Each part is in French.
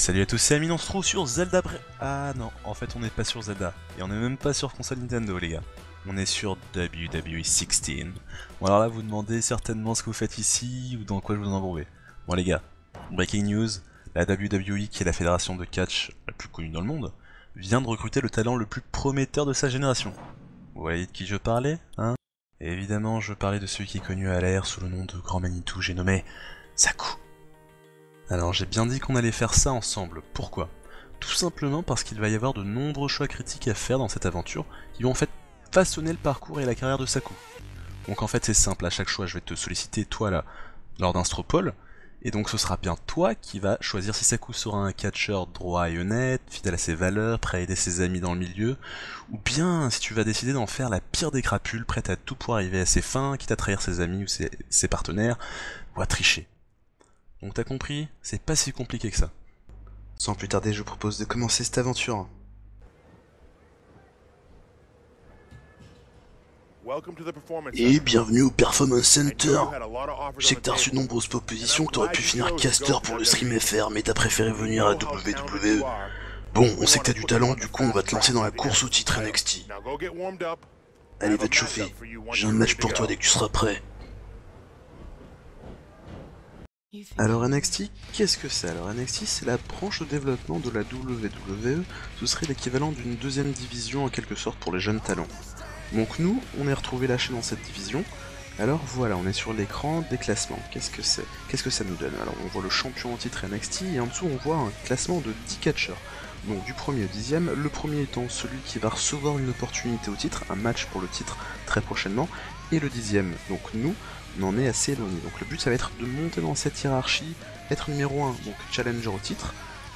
salut à tous, c'est Amine, on se trouve sur Zelda Breath... Ah non, en fait on n'est pas sur Zelda, et on n'est même pas sur console Nintendo les gars. On est sur WWE 16. Bon alors là vous demandez certainement ce que vous faites ici, ou dans quoi je vous embrouille. Bon les gars, breaking news, la WWE qui est la fédération de catch la plus connue dans le monde, vient de recruter le talent le plus prometteur de sa génération. Vous voyez de qui je parlais, hein? Et évidemment je parlais de celui qui est connu à l'air sous le nom de Grand Manitou, j'ai nommé Saku. Alors j'ai bien dit qu'on allait faire ça ensemble, pourquoi? Tout simplement parce qu'il va y avoir de nombreux choix critiques à faire dans cette aventure qui vont en fait façonner le parcours et la carrière de Saku. Donc en fait c'est simple, à chaque choix je vais te solliciter toi là, lors d'un Strawpoll, et donc ce sera bien toi qui va choisir si Saku sera un catcheur droit et honnête, fidèle à ses valeurs, prêt à aider ses amis dans le milieu, ou bien si tu vas décider d'en faire la pire des crapules, prête à tout pour arriver à ses fins, quitte à trahir ses amis ou ses partenaires, ou à tricher. Donc t'as compris, c'est pas si compliqué que ça. Sans plus tarder, je vous propose de commencer cette aventure. Et bienvenue au Performance Center. Je sais que t'as reçu de nombreuses propositions que t'aurais pu finir caster pour le stream FR, mais t'as préféré venir à WWE. Bon, on sait que t'as du talent, du coup on va te lancer dans la course au titre NXT. Allez, va te chauffer. J'ai un match pour toi dès que tu seras prêt. Alors NXT, qu'est-ce que c'est? Alors NXT, c'est la branche de développement de la WWE, ce serait l'équivalent d'une deuxième division en quelque sorte pour les jeunes talents. Donc nous, on est retrouvé lâché dans cette division, alors voilà, on est sur l'écran des classements, qu'est-ce que c'est? Qu'est-ce que ça nous donne? Alors on voit le champion en titre NXT, et en dessous on voit un classement de 10 catcheurs, donc du 1er au 10e, le premier étant celui qui va recevoir une opportunité au titre, un match pour le titre très prochainement, et le 10e, donc nous, on en est assez éloigné. Donc le but ça va être de monter dans cette hiérarchie, être numéro 1, donc challenger au titre,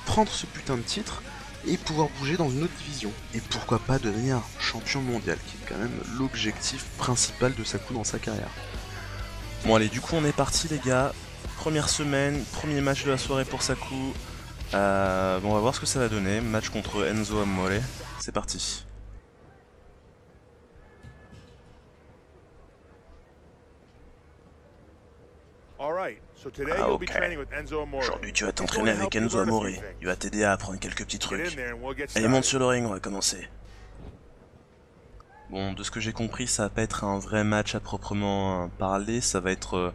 prendre ce putain de titre, et pouvoir bouger dans une autre division. Et pourquoi pas devenir champion mondial, qui est quand même l'objectif principal de Saku dans sa carrière. Bon allez, du coup on est parti les gars, première semaine, premier match de la soirée pour Saku. Bon, on va voir ce que ça va donner, match contre Enzo Amore, c'est parti. Ah ok, aujourd'hui tu vas t'entraîner avec Enzo Amore, il va t'aider à apprendre quelques petits trucs. Allez, monte sur le ring, on va commencer. Bon, de ce que j'ai compris, ça va pas être un vrai match à proprement parler, ça va être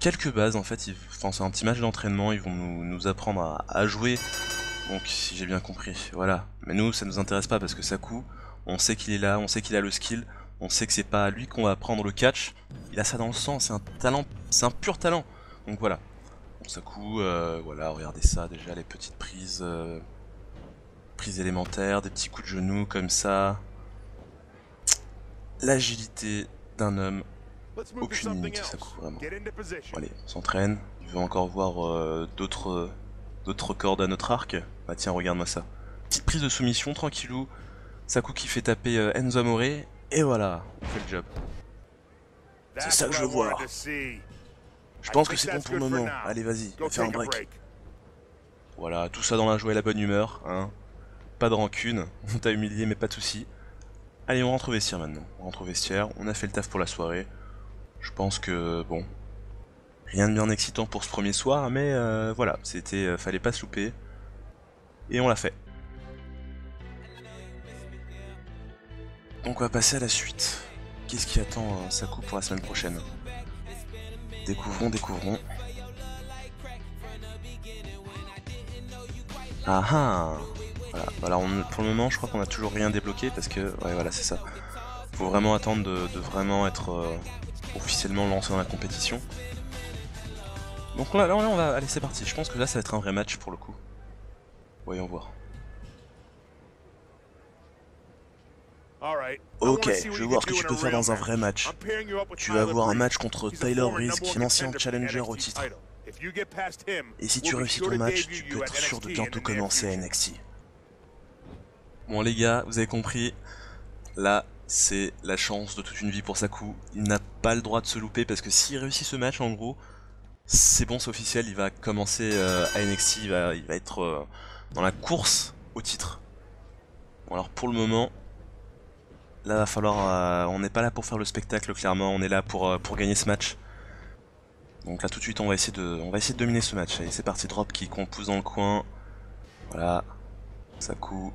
quelques bases en fait, enfin, c'est un petit match d'entraînement, ils vont nous apprendre à jouer, donc si j'ai bien compris, voilà. Mais nous, ça nous intéresse pas parce que Saku, on sait qu'il est là, on sait qu'il a le skill, on sait que c'est pas à lui qu'on va apprendre le catch, il a ça dans le sang, c'est un talent, c'est un pur talent. Donc voilà, bon, Saku, voilà, regardez ça déjà, les petites prises, prises élémentaires, des petits coups de genoux comme ça. L'agilité d'un homme, aucune limite Saku, vraiment. Bon, allez, on s'entraîne, il veut encore voir d'autres cordes à notre arc. Bah tiens, regarde-moi ça. Petite prise de soumission, tranquillou, Saku qui fait taper Enzo Amore, et voilà, on fait le job. C'est ça que je veux voir. Je pense que c'est bon pour le moment. Allez, vas-y, fais un break. Voilà, tout ça dans la joie et la bonne humeur, hein. Pas de rancune, on t'a humilié mais pas de soucis. Allez, on rentre au vestiaire maintenant. On rentre au vestiaire, on a fait le taf pour la soirée. Je pense que, bon, rien de bien excitant pour ce premier soir, mais voilà, c'était, fallait pas se louper. Et on l'a fait. Donc on va passer à la suite. Qu'est-ce qui attend Saku pour la semaine prochaine? Découvrons, découvrons. Ah ah. Voilà, voilà on, pour le moment je crois qu'on a toujours rien débloqué parce que, ouais voilà c'est ça. Faut vraiment attendre de vraiment être officiellement lancé dans la compétition. Donc là on va, allez c'est parti, je pense que là ça va être un vrai match pour le coup. Voyons voir. Ok, je vais voir ce que tu peux faire dans un vrai match. Tu vas avoir un match contre Tyler Breeze, qui est l'ancien challenger au titre. Et si tu réussis ton match, tu peux être sûr de bientôt commencer à NXT. Bon les gars, vous avez compris, là c'est la chance de toute une vie pour Saku. Il n'a pas le droit de se louper parce que s'il réussit ce match en gros, c'est bon, c'est officiel, il va commencer à NXT, il va être dans la course au titre. Bon alors pour le moment... Là va falloir, on n'est pas là pour faire le spectacle clairement, on est là pour gagner ce match. Donc là tout de suite on va essayer de dominer ce match. Allez c'est parti, drop kick, on pousse dans le coin. Voilà. Saku.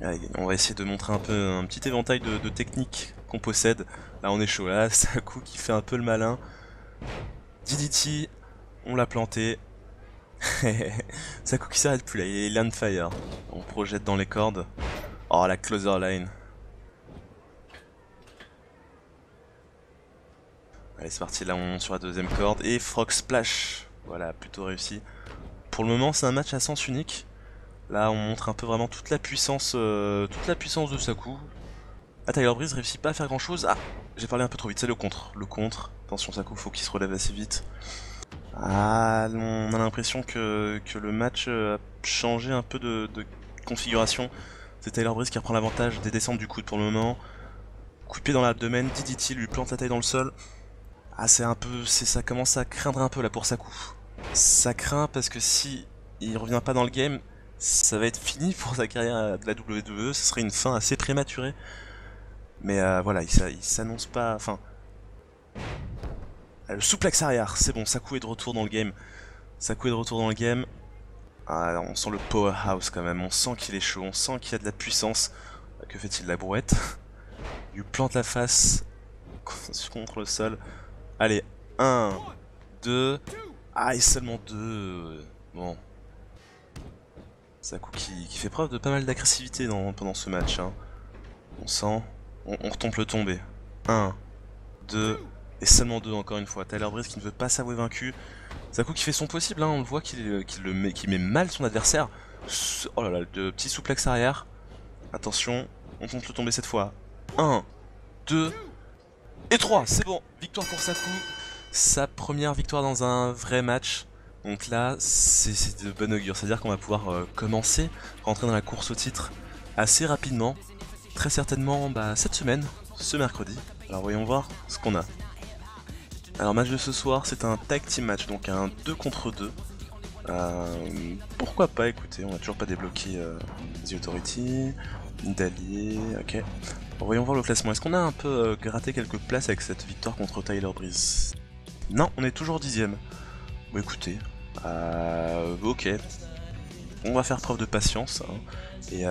Allez, on va essayer de montrer un peu un petit éventail de techniques qu'on possède. Là on est chaud, là Saku qui fait un peu le malin. DDT, on l'a planté. Saku qui s'arrête plus là, il est land fire. On projette dans les cordes. Oh la closer line. Allez c'est parti, là on monte sur la deuxième corde. Et Frog Splash, voilà, plutôt réussi. Pour le moment c'est un match à sens unique. Là on montre un peu vraiment toute la puissance de Saku. Ah, Tyler Breeze réussit pas à faire grand chose. Ah, j'ai parlé un peu trop vite, c'est le contre. Le contre, attention Saku, faut qu'il se relève assez vite. Ah, on a l'impression que le match a changé un peu de configuration. C'est Tyler Breeze qui reprend l'avantage des descentes du coude pour le moment. Coup de pied dans l'abdomen, DDT lui plante la taille dans le sol. Ah, c'est un peu, ça commence à craindre un peu là pour Saku. Ça craint parce que si il revient pas dans le game, ça va être fini pour sa carrière de la WWE, ce serait une fin assez prématurée. Mais voilà, il s'annonce pas... Enfin... Le souplex arrière, c'est bon, Saku est de retour dans le game. Saku est de retour dans le game. Ah, on sent le powerhouse quand même, on sent qu'il est chaud, on sent qu'il a de la puissance. Que fait-il, la brouette? Il lui plante la face contre le sol. Allez, 1, 2... Ah, et seulement 2... Bon... Saku qui fait preuve de pas mal d'agressivité pendant ce match. Hein. On sent, on retombe le tombé. 1, 2, et seulement 2 encore une fois. Tyler Breeze qui ne veut pas s'avouer vaincu. Saku qui fait son possible, hein. On le voit qu'il met mal son adversaire. Oh là là, le petit souplex arrière. Attention, on compte le tombé cette fois. 1, 2, et 3, c'est bon. Victoire pour Saku. Sa première victoire dans un vrai match. Donc là, c'est de bonne augure, c'est-à-dire qu'on va pouvoir commencer à rentrer dans la course au titre assez rapidement, très certainement bah, cette semaine, ce mercredi. Alors voyons voir ce qu'on a. Alors match de ce soir, c'est un tag team match, donc un 2 contre 2. Pourquoi pas, écoutez, on n'a toujours pas débloqué The Authority, Dali, ok. Alors, voyons voir le classement, est-ce qu'on a un peu gratté quelques places avec cette victoire contre Tyler Breeze? Non, on est toujours 10ème. Bon écoutez... ok, on va faire preuve de patience, hein. Et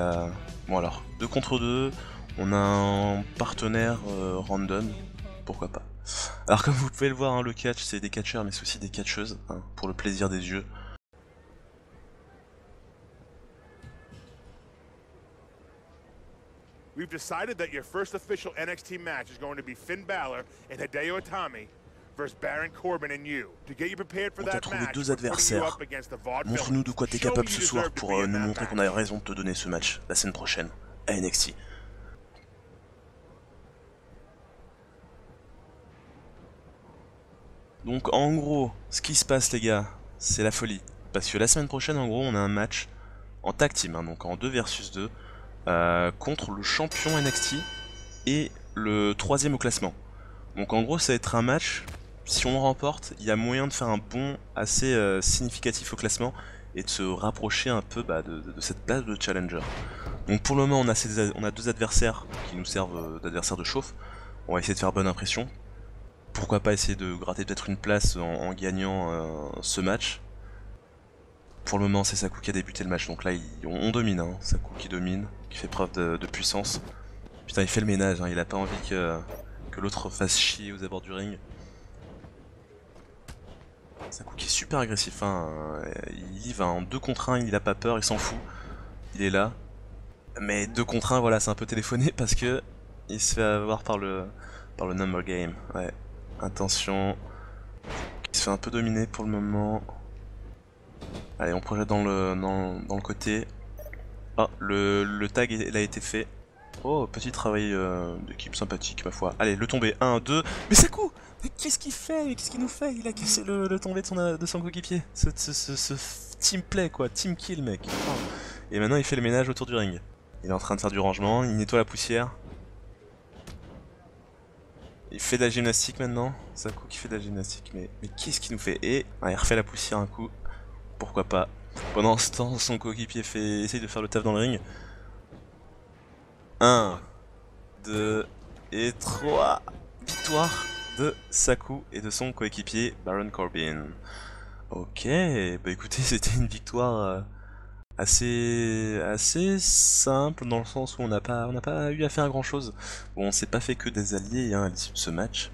bon alors, 2 contre 2, on a un partenaire random, pourquoi pas. Alors comme vous pouvez le voir, hein, le catch c'est des catcheurs mais c'est aussi des catcheuses, hein, pour le plaisir des yeux. We've decided that your first official NXT match is going to be Finn Balor and Hideo Itami. On t'a trouvé 2 adversaires. Montre-nous de quoi t'es capable ce soir pour nous montrer qu'on a raison de te donner ce match la semaine prochaine à NXT. Donc en gros, ce qui se passe les gars, c'est la folie. Parce que la semaine prochaine en gros on a un match en tag team, hein, donc en 2 vs 2, contre le champion NXT et le 3ème au classement. Donc en gros ça va être un match... Si on remporte, il y a moyen de faire un bond assez significatif au classement et de se rapprocher un peu bah, de cette place de challenger. Donc pour le moment on a 2 adversaires qui nous servent d'adversaires de chauffe. On va essayer de faire bonne impression. Pourquoi pas essayer de gratter peut-être une place en gagnant ce match. Pour le moment c'est Saku qui a débuté le match, donc là on domine, hein. Saku qui domine, qui fait preuve de puissance. Putain il fait le ménage, hein. Il a pas envie que l'autre fasse chier aux abords du ring. Saku qui est super agressif, hein. Il y va en 2 contre 1, il a pas peur, il s'en fout, il est là. Mais 2 contre 1, voilà, c'est un peu téléphoné parce que il se fait avoir par le number game. Ouais, attention, il se fait un peu dominer pour le moment. Allez, on projette dans le côté. Oh, le tag il a été fait. Oh, petit travail d'équipe sympathique, ma foi. Allez, le tombé, 1, 2, mais Saku! Qu'est-ce qu'il fait? Qu'est-ce qu'il nous fait? Il a cassé le tombé de son coéquipier. Ce team play quoi, team kill mec. Et maintenant il fait le ménage autour du ring. Il est en train de faire du rangement, il nettoie la poussière. Il fait de la gymnastique maintenant. Saku qui fait de la gymnastique, mais qu'est-ce qu'il nous fait? Et ah, il refait la poussière un coup, pourquoi pas. Pendant ce temps son coéquipier essaye de faire le taf dans le ring. 1, 2 et 3. Victoire de Saku et de son coéquipier Baron Corbin. Ok, bah écoutez, c'était une victoire assez simple, dans le sens où on n'a pas eu à faire grand chose. Bon, on s'est pas fait que des alliés hein, à l'issue de ce match.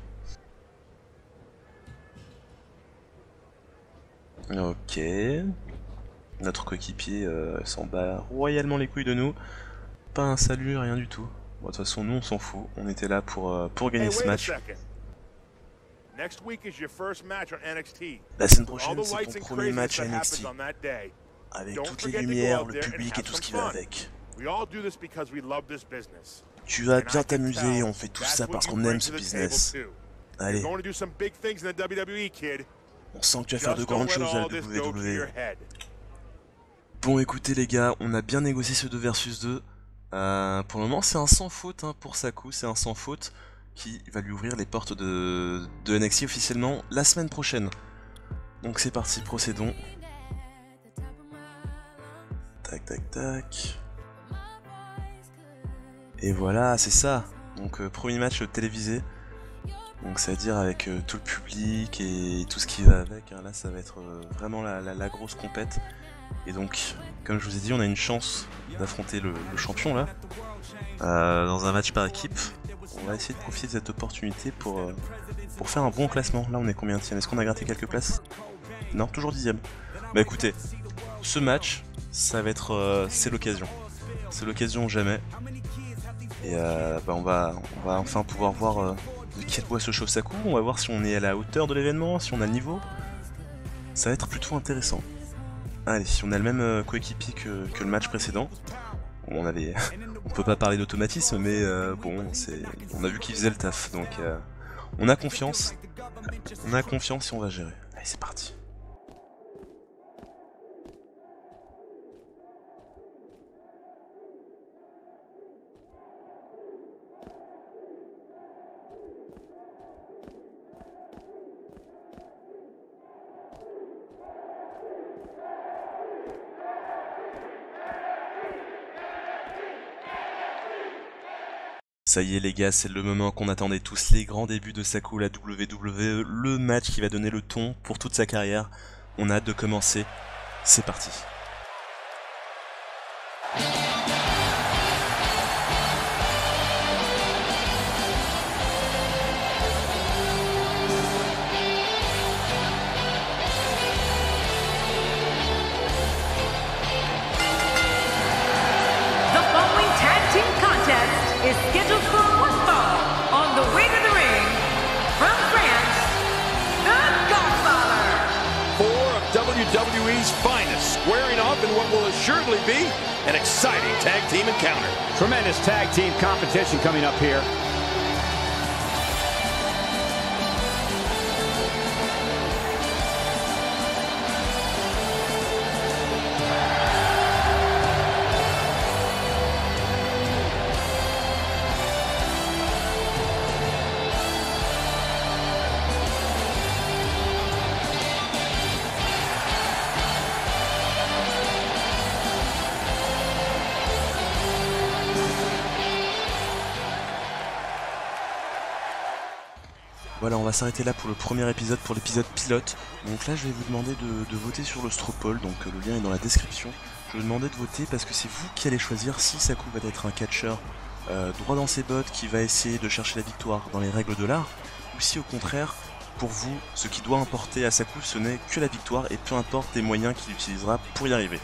Ok, notre coéquipier s'en bat royalement les couilles de nous. Pas un salut, rien du tout. Bon, de toute façon, nous on s'en fout, on était là pour gagner ce match. Next week is your first match on NXT. La semaine prochaine, c'est ton premier match à NXT. Avec toutes les lumières, le public et tout ce qui va avec. Tu vas bien t'amuser, on fait tout ça parce qu'on aime ce business. Allez. On sent que tu vas faire de grandes choses à la WWE. Bon, écoutez les gars, on a bien négocié ce 2 vs 2. Pour le moment, c'est un sans faute hein, pour Saku, c'est un sans faute. Qui va lui ouvrir les portes de NXT officiellement la semaine prochaine. Donc c'est parti, procédons. Tac tac tac. Et voilà, c'est ça. Donc premier match télévisé. Donc c'est à dire avec tout le public et tout ce qui va avec. Hein. Là ça va être vraiment la grosse compète. Et donc, comme je vous ai dit, on a une chance d'affronter le champion là. Dans un match par équipe. On va essayer de profiter de cette opportunité pour faire un bon classement. Là on est combien? Est-ce qu'on a gratté quelques places? Non, toujours 10ème. Bah écoutez, ce match, ça va être... c'est l'occasion. C'est l'occasion jamais. Et bah on va enfin pouvoir voir de quel bois se chauffe Saku. On va voir si on est à la hauteur de l'événement, si on a le niveau. Ça va être plutôt intéressant. Allez, si on a le même coéquipier que le match précédent. On avait... On peut pas parler d'automatisme, mais bon, on a vu qu'il faisait le taf, donc on a confiance. On a confiance et on va gérer. Allez, c'est parti. Ça y est les gars, c'est le moment qu'on attendait tous, les grands débuts de Saku, la WWE, le match qui va donner le ton pour toute sa carrière. On a hâte de commencer, c'est parti. WWE's finest, squaring off in what will assuredly be an exciting tag team encounter. Tremendous tag team competition coming up here. Voilà, on va s'arrêter là pour le premier épisode, pour l'épisode pilote. Donc là, je vais vous demander de voter sur le Strawpoll, donc le lien est dans la description. Je vais vous demander de voter parce que c'est vous qui allez choisir si Saku va être un catcheur droit dans ses bottes, qui va essayer de chercher la victoire dans les règles de l'art, ou si au contraire, pour vous, ce qui doit importer à Saku, ce n'est que la victoire et peu importe les moyens qu'il utilisera pour y arriver.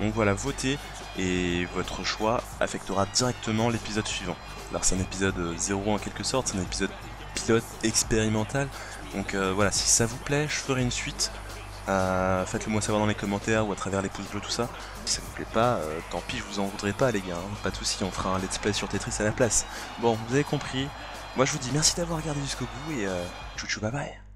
Donc voilà, votez et votre choix affectera directement l'épisode suivant. Alors c'est un épisode 0 en quelque sorte, c'est un épisode pilote expérimental, donc voilà, si ça vous plaît je ferai une suite, faites-le moi savoir dans les commentaires ou à travers les pouces bleus, tout ça. Si ça vous plaît pas, tant pis, je vous en voudrais pas les gars, hein. Pas de soucis, on fera un let's play sur Tetris à la place. Bon, vous avez compris, moi je vous dis merci d'avoir regardé jusqu'au bout et tchou tchou bye bye.